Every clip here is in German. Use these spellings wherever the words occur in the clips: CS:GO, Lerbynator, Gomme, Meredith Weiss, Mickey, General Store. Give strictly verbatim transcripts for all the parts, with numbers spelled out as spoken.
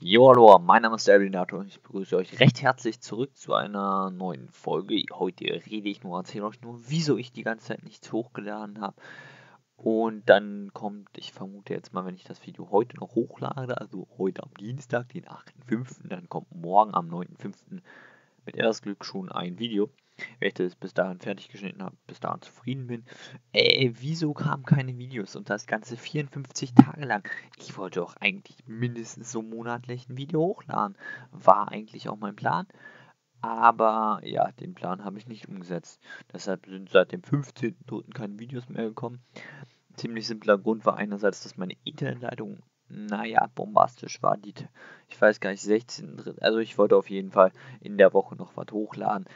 Jo, hallo, mein Name ist Lerbynator und ich begrüße euch recht herzlich zurück zu einer neuen Folge. Heute rede ich nur, erzähle euch nur, wieso ich die ganze Zeit nichts hochgeladen habe. Und dann kommt, ich vermute jetzt mal, wenn ich das Video heute noch hochlade, also heute am Dienstag, den achten fünften, dann kommt morgen am neunten fünften mit etwas Glück schon ein Video. Wenn ich das bis dahin fertig geschnitten habe, bis dahin zufrieden bin. Äh, wieso kamen keine Videos? Und das Ganze vierundfünfzig Tage lang. Ich wollte doch eigentlich mindestens so monatlich ein Video hochladen. War eigentlich auch mein Plan. Aber ja, den Plan habe ich nicht umgesetzt. Deshalb sind seit dem fünfzehnten dritten keine Videos mehr gekommen. Ziemlich simpler Grund war einerseits, dass meine Internetleitung, naja, bombastisch war die. Ich weiß gar nicht, sechzehnten dritten Also ich wollte auf jeden Fall in der Woche noch was hochladen.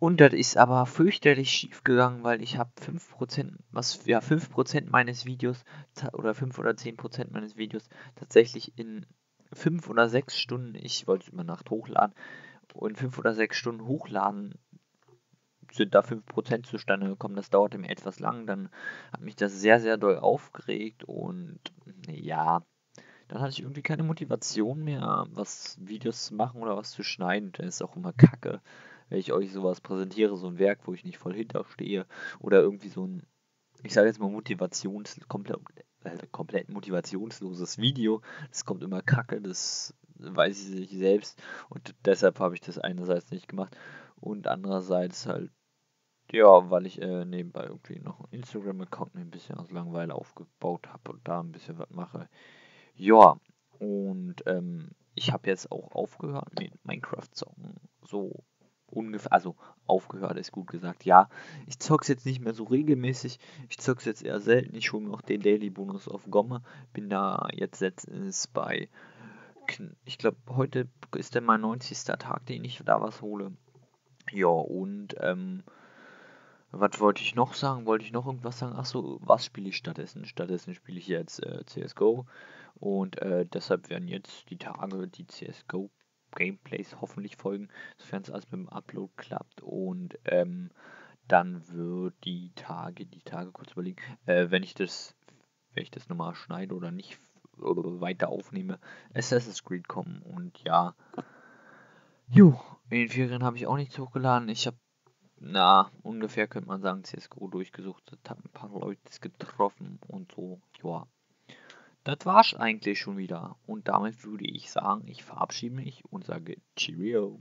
Und das ist aber fürchterlich schief gegangen, weil ich habe fünf Prozent, was, ja, fünf Prozent meines Videos oder fünf oder zehn Prozent meines Videos tatsächlich in fünf oder sechs Stunden, ich wollte es über Nacht hochladen, und fünf oder sechs Stunden hochladen sind da fünf Prozent zustande gekommen. Das dauerte mir etwas lang, dann hat mich das sehr, sehr doll aufgeregt und ja, dann hatte ich irgendwie keine Motivation mehr, was Videos zu machen oder was zu schneiden. Das ist auch immer kacke, wenn ich euch sowas präsentiere, so ein Werk, wo ich nicht voll hinterstehe, oder irgendwie so ein, ich sage jetzt mal, Motivations, komplett, äh, komplett motivationsloses Video, das kommt immer kacke, das weiß ich nicht selbst, und deshalb habe ich das einerseits nicht gemacht, und andererseits halt, ja, weil ich äh, nebenbei irgendwie noch einen Instagram-Account mir ein bisschen aus Langeweile aufgebaut habe und da ein bisschen was mache. Ja, und ähm, ich habe jetzt auch aufgehört mit Minecraft-Zocken, so ungefähr, also aufgehört ist gut gesagt, ja, ich zock's jetzt nicht mehr so regelmäßig, ich zock's jetzt eher selten, ich hole noch den Daily Bonus auf Gomme, bin da jetzt letztens bei, ich glaube heute ist dann mein neunzigsten Tag, den ich da was hole, ja, und ähm, was wollte ich noch sagen, wollte ich noch irgendwas sagen, achso, was spiele ich stattdessen, stattdessen spiele ich jetzt äh, C S G O und äh, deshalb werden jetzt die Tage, die C S G O Gameplays hoffentlich folgen, sofern es alles mit dem Upload klappt, und ähm, dann wird die Tage, die Tage kurz überlegen, äh, wenn ich das, wenn ich das nochmal schneide oder nicht, oder weiter aufnehme, Assassin's Creed kommen, und ja, jo, in den Ferien habe ich auch nichts hochgeladen, ich habe, na, ungefähr könnte man sagen, C S G O durchgesucht, habe ein paar Leute getroffen und so, ja. Das war's eigentlich schon wieder. Und damit würde ich sagen, ich verabschiede mich und sage Cheerio.